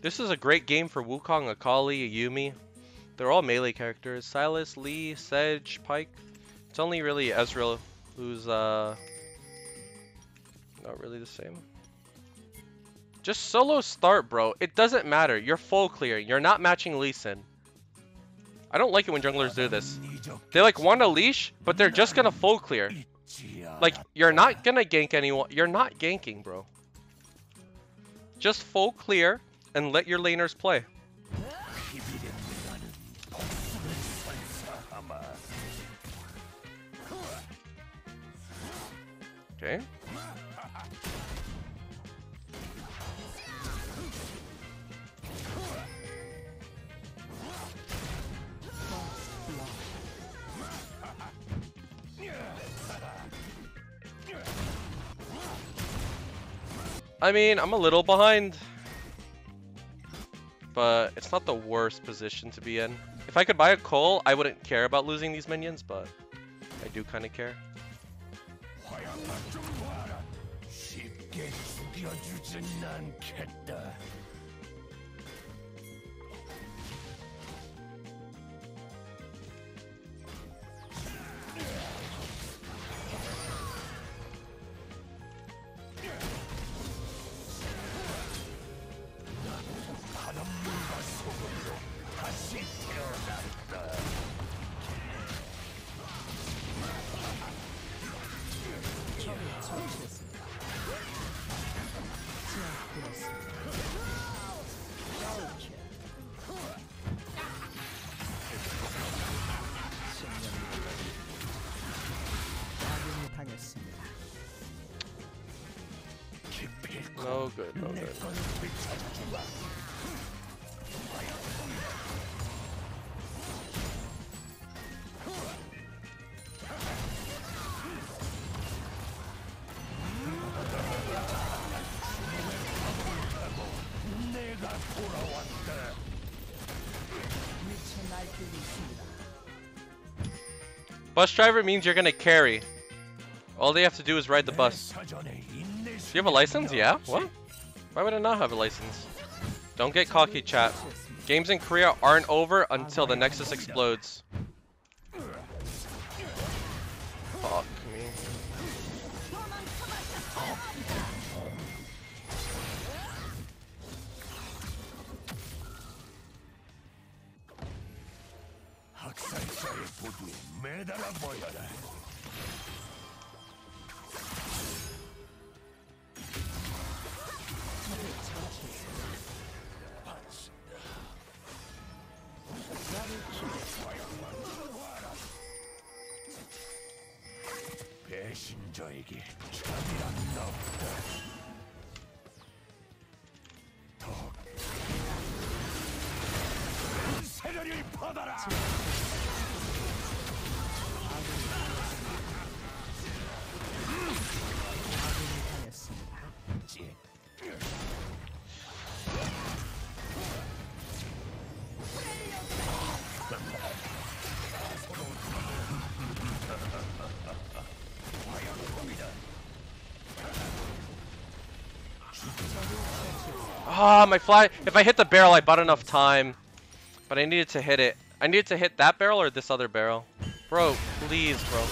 This is a great game for Wukong, Akali, Yumi. They're all melee characters. Silas, Lee, Sedge, Pike. It's only really Ezreal who's not really the same. Just solo start, bro. It doesn't matter. You're full clear. You're not matching Lee Sin. I don't like it when junglers do this. They like want to leash, but they're just gonna full clear. Like, you're not gonna gank anyone. You're not ganking, bro. Just full clear and let your laners play. Okay. I mean, I'm a little behind, but it's not the worst position to be in. If I could buy a coal, I wouldn't care about losing these minions, but I do kind of care. No good, no good. Bus driver means you're gonna carry. All they have to do is ride the bus. Do you have a license? Yeah? What? Why would I not have a license? Don't get cocky, chat. Games in Korea aren't over until the Nexus explodes. Fuck me. Ah, my fly. If I hit the barrel, I bought enough time. But I needed to hit it. I needed to hit that barrel or this other barrel. Bro, please, bro.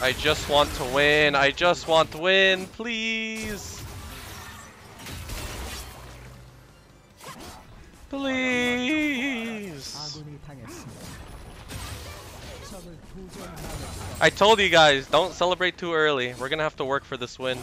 I just want to win. I just want to win, please. Please. I told you guys, don't celebrate too early. We're gonna have to work for this win.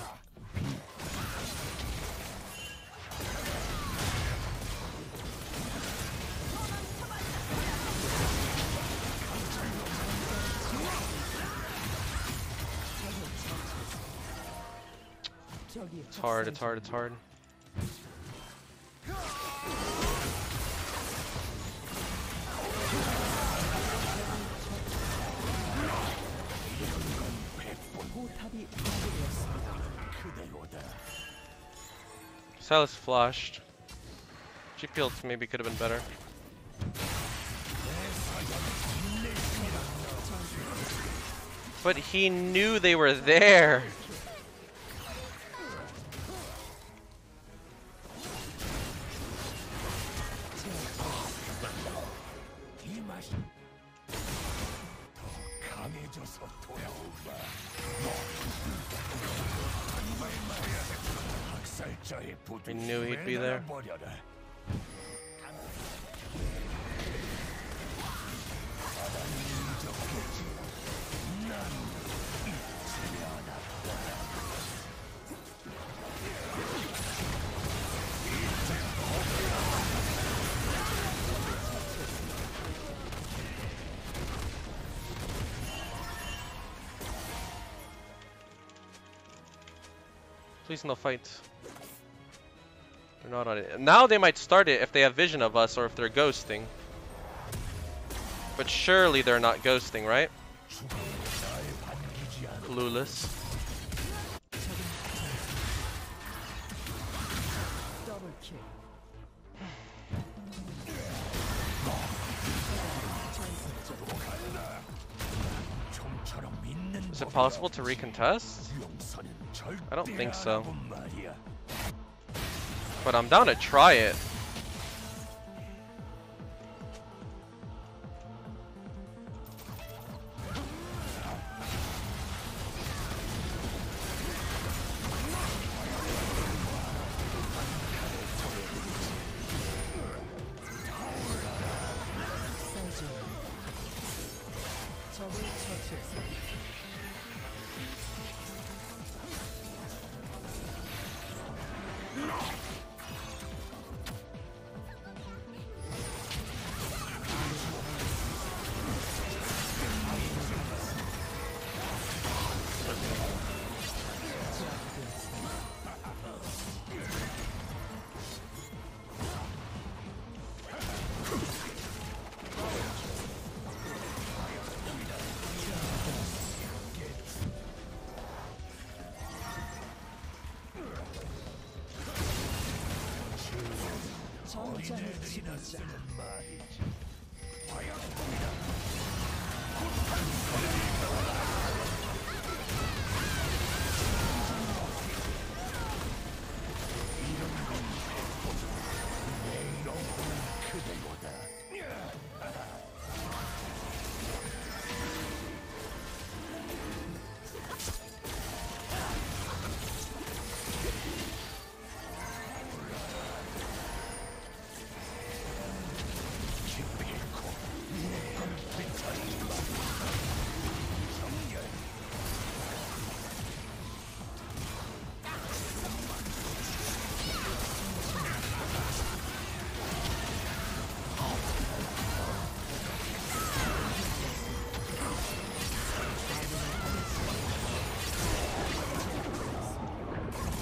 It's hard, it's hard, it's hard. Silas flashed. Chip fields maybe could have been better. But he knew they were there. I knew he'd be there. Please no fight. They're not on it. Now they might start it if they have vision of us or if they're ghosting. But surely they're not ghosting, right? Clueless. Is it possible to recontest? I don't think so. But I'm down to try it.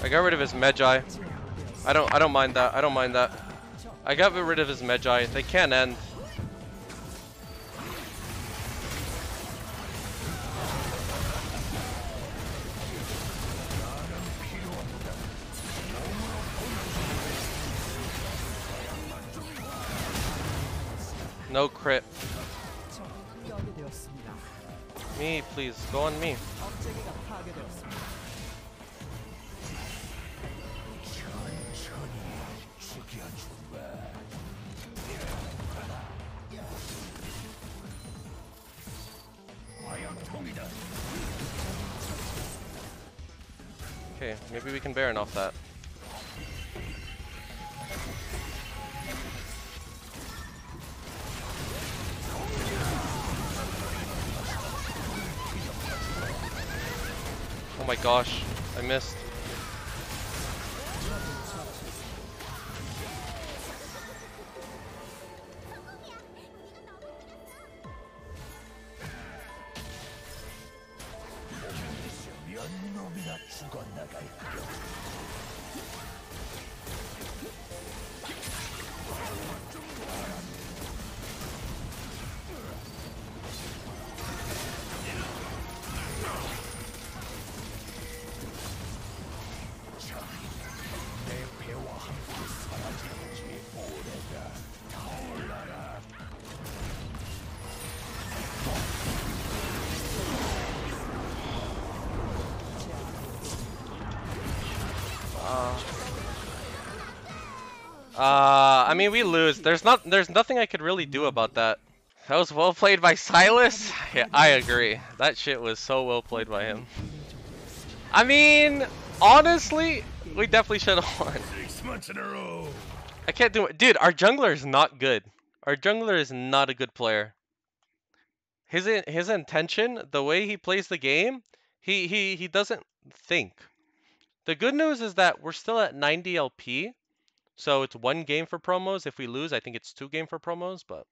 I got rid of his Mejai. I don't mind that. I don't mind that. I got rid of his Mejai. They can't end. No crit. Me, please. Go on me. Okay, maybe we can Baron off that. Oh my gosh, I missed. I mean, we lose. There's nothing I could really do about that. That was well played by Silas. Yeah, I agree. That shit was so well played by him. I mean, honestly, we definitely should have won. 6 months in a row. I can't do it. Dude, our jungler is not good. Our jungler is not a good player. His intention, the way he plays the game, he doesn't think. The good news is that we're still at 90 LP. So it's 1 game for promos. If we lose, I think it's 2 game for promos, but